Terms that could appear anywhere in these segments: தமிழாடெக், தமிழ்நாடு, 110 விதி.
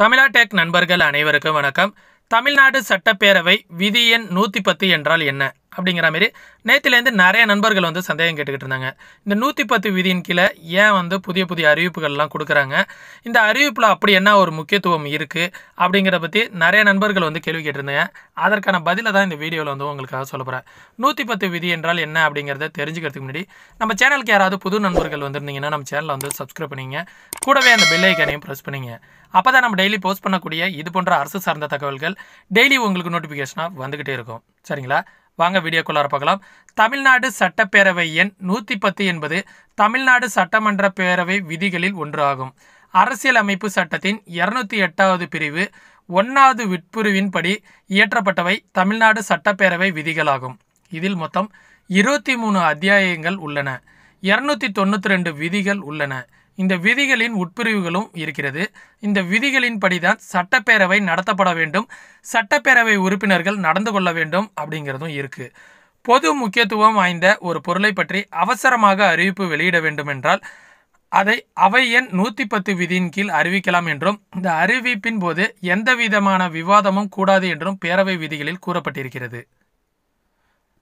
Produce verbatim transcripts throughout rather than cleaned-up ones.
தமிழாடெக் நண்பர்கள் அனைவருக்கும் வணக்கம். தமிழ்நாடு சட்டப்பேரவை விதி எண் நூற்றி பத்து என்றால் என்ன அப்படிங்கிற மாதிரி நேற்றுலேருந்து நிறைய நண்பர்கள் வந்து சந்தேகம் கேட்டுக்கிட்டு இருந்தாங்க. இந்த நூற்றி பத்து விதியின் கீழே ஏன் வந்து புதிய புதிய அறிவிப்புகள்லாம் கொடுக்குறாங்க, இந்த அறிவிப்பில் அப்படி என்ன ஒரு முக்கியத்துவம் இருக்குது அப்படிங்கிற பற்றி நிறைய நண்பர்கள் வந்து கேள்வி கேட்டிருந்தாங்க. அதற்கான பதிலை தான் இந்த வீடியோவில் வந்து உங்களுக்காக சொல்ல போகிறேன். நூற்றி பத்து விதி என்றால் என்ன அப்படிங்கிறத தெரிஞ்சுக்கிறதுக்கு முன்னாடி நம்ம சேனலுக்கு யாராவது புது நண்பர்கள் வந்துருந்தீங்கன்னா நம்ம சேனலை வந்து சப்ஸ்கிரைப் பண்ணிங்க, கூடவே அந்த பெல் ஐக்கானையும் ப்ரெஸ் பண்ணிங்க. அப்போ தான் நம்ம டெய்லி போஸ்ட் பண்ணக்கூடிய இது போன்ற அரசு சார்ந்த தகவல்கள் டெய்லி உங்களுக்கு நோட்டிஃபிகேஷனாக வந்துக்கிட்டே இருக்கும். சரிங்களா, வாங்க வீடியோக்குள்ளார பார்க்கலாம். தமிழ்நாடு சட்டப்பேரவை எண் நூற்றி பத்து என்பது தமிழ்நாடு சட்டமன்ற பேரவை விதிகளில் ஒன்று ஆகும். அரசியலமைப்பு சட்டத்தின் இருநூத்தி எட்டாவது பிரிவு ஒன்றாவது விட்புரிவின்படி இயற்றப்பட்டவை தமிழ்நாடு சட்டப்பேரவை விதிகளாகும். இதில் மொத்தம் இருபத்தி மூணு அத்தியாயங்கள் உள்ளன. இருநூத்தி தொண்ணூற்றி ரெண்டு விதிகள் உள்ளன. இந்த விதிகளின் உட்பிரிவுகளும் இருக்கிறது. இந்த விதிகளின்படி தான் சட்டப்பேரவை நடத்தப்பட வேண்டும், சட்டப்பேரவை உறுப்பினர்கள் நடந்து கொள்ள வேண்டும் அப்படிங்கிறதும் இருக்குது. பொது முக்கியத்துவம் வாய்ந்த ஒரு பொருளை பற்றி அவசரமாக அறிவிப்பு வெளியிட வேண்டும் என்றால் அதை அவை எண் நூற்றி பத்து விதியின் கீழ் அறிவிக்கலாம் என்றும், இந்த அறிவிப்பின் போது எந்த விதமான விவாதமும் கூடாது என்றும் பேரவை விதிகளில் கூறப்பட்டிருக்கிறது.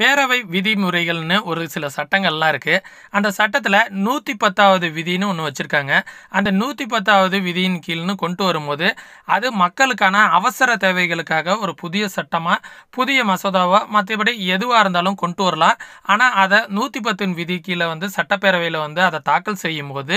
பேரவை விதிமுறைகள்னு ஒரு சில சட்டங்கள்லாம் இருக்குது. அந்த சட்டத்தில் நூற்றி பத்தாவது விதின்னு ஒன்று வச்சுருக்காங்க. அந்த நூற்றி பத்தாவது விதியின் கீழ்னு கொண்டு வரும்போது அது மக்களுக்கான அவசர தேவைகளுக்காக ஒரு புதிய சட்டமாக, புதிய மசோதாவாக, மற்றபடி எதுவாக இருந்தாலும் கொண்டு வரலாம். ஆனால் அதை நூற்றி பத்தின் விதி கீழே வந்து சட்டப்பேரவையில் வந்து அதை தாக்கல் செய்யும் போது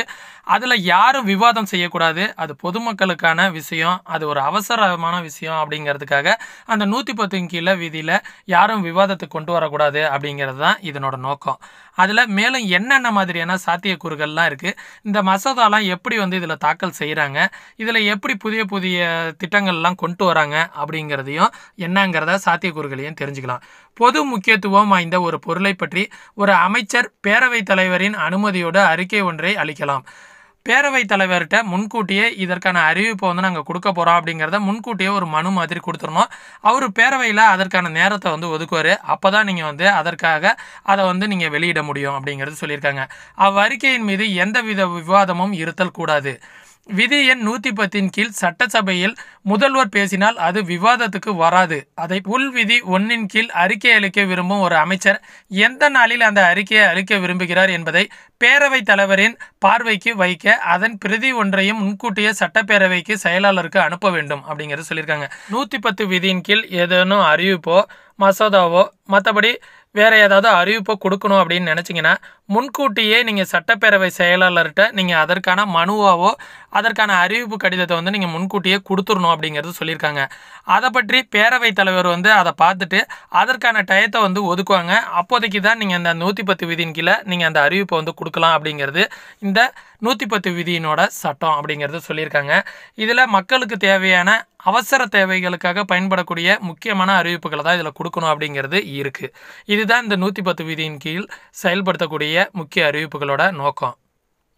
அதில் யாரும் விவாதம் செய்யக்கூடாது, அது பொதுமக்களுக்கான விஷயம், அது ஒரு அவசரமான விஷயம் அப்படிங்கிறதுக்காக அந்த நூற்றி பத்தின் கீழே விதியில் யாரும் விவாதத்துக்கு கொண்டு வர கூடாது அப்படிங்கிறது தான் இதனோட நோக்கம். அதில் மேலும் என்னென்ன மாதிரியான சாத்தியக்கூறுகள்லாம் இருக்குது, இந்த மசோதாலாம் எப்படி வந்து இதில் தாக்கல் செய்கிறாங்க, இதில் எப்படி புதிய புதிய திட்டங்கள்லாம் கொண்டு வராங்க அப்படிங்கிறதையும் என்னங்கிறத சாத்தியக்கூறுகளையும் தெரிஞ்சுக்கலாம். பொது முக்கியத்துவம் வாய்ந்த ஒரு பொருளை பற்றி ஒரு அமைச்சர் பேரவைத் தலைவரின் அனுமதியோடு அறிக்கை ஒன்றை அளிக்கலாம். பேரவைத் தலைவர்கிட்ட முன்கூட்டியே இதற்கான அறிவிப்பை வந்து நாங்கள் கொடுக்க போகிறோம் அப்படிங்கிறத முன்கூட்டியே ஒரு மனு மாதிரி கொடுத்துடணும். அவர் பேரவையில் அதற்கான நேரத்தை வந்து ஒதுக்குவார். அப்போ தான் நீங்கள் வந்து அதற்காக அதை வந்து நீங்கள் வெளியிட முடியும் அப்படிங்கிறது சொல்லியிருக்காங்க. அவ்வறிக்கையின் மீது எந்தவித விவாதமும் இருத்தல் கூடாது. விதி எண் நூற்றி பத்தின் கீழ் சட்டசபையில் முதல்வர் பேசினால் அது விவாதத்துக்கு வராது. அதை உள் விதி ஒன்றின் கீழ் அறிக்கை அளிக்க விரும்பும் ஒரு அமைச்சர் எந்த நாளில் அந்த அறிக்கையை அளிக்க விரும்புகிறார் என்பதை பேரவைத் தலைவரின் பார்வைக்கு வைக்க அதன் பிரதி ஒன்றையும் முன்கூட்டியே சட்டப்பேரவைக்கு செயலாளருக்கு அனுப்ப வேண்டும் அப்படிங்கிறது சொல்லியிருக்காங்க. நூற்றி பத்து விதியின் கீழ் ஏதேனும் அறிவிப்போ மசோதாவோ மற்றபடி வேறு ஏதாவது அறிவிப்பை கொடுக்கணும் அப்படின்னு நினச்சிங்கன்னா முன்கூட்டியே நீங்கள் சட்டப்பேரவை செயலாளர்கிட்ட நீங்கள் அதற்கான மனுவாவோ அதற்கான அறிவிப்பு கடிதத்தை வந்து நீங்கள் முன்கூட்டியே கொடுத்துடணும் அப்படிங்கிறது சொல்லியிருக்காங்க. அதை பற்றி பேரவைத் தலைவர் வந்து அதை பார்த்துட்டு அதற்கான டயத்தை வந்து ஒதுக்குவாங்க. அப்போதைக்கு தான் நீங்கள் அந்த நூற்றி பத்து விதியின் கீழே நீங்கள் அந்த அறிவிப்பை வந்து கொடுக்கலாம் அப்படிங்கிறது இந்த நூற்றி பத்து விதியினோட சட்டம் அப்படிங்கிறது சொல்லியிருக்காங்க. இதில் மக்களுக்கு தேவையான அவசர தேவைகளுக்காக பயன்படக்கூடிய முக்கியமான அறிவிப்புகளை தான் இதில் கொடுக்கணும் அப்படிங்கிறது இருக்குது. இதுதான் இந்த நூற்றி பத்து விதியின் கீழ் செயல்படுத்தக்கூடிய முக்கிய அறிவிப்புகளோட நோக்கம்.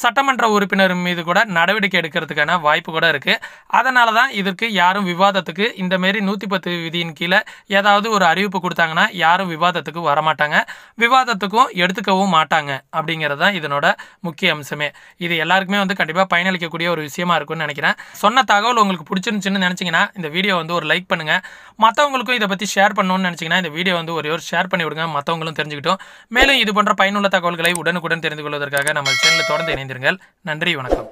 சட்டமன்ற உறுப்பினர் மீது கூட நடவடிக்கை எடுக்கிறதுக்கான வாய்ப்பு கூட இருக்குது. அதனால தான் இதற்கு யாரும் விவாதத்துக்கு இந்தமாரி நூற்றி பத்து விதியின் கீழே ஏதாவது ஒரு அறிவிப்பு கொடுத்தாங்கன்னா யாரும் விவாதத்துக்கு வரமாட்டாங்க, விவாதத்துக்கும் எடுத்துக்கவும் மாட்டாங்க அப்படிங்கிறது தான் இதனோட முக்கிய அம்சமே. இது எல்லாருக்குமே வந்து கண்டிப்பாக பயனளிக்கக்கூடிய ஒரு விஷயமா இருக்கும்னு நினைக்கிறேன். சொன்ன தகவல் உங்களுக்கு பிடிச்சிருந்துச்சுன்னு நினச்சிங்கன்னா இந்த வீடியோ வந்து ஒரு லைக் பண்ணுங்கள். மற்றவங்களுக்கும் இதை பற்றி ஷேர் பண்ணணும்னு நினச்சிங்கன்னா இந்த வீடியோ வந்து ஒரே ஒரு ஷேர் பண்ணி விடுங்க, மற்றவங்களும் தெரிஞ்சுக்கிட்டோம். மேலும் இது போன்ற பயனுள்ள தகவல்களை உடனுக்குடன் தெரிந்து கொள்வதற்காக நம்ம சேனலில் தொடர்ந்து இணைந்திருங்கள். நன்றி, வணக்கம்.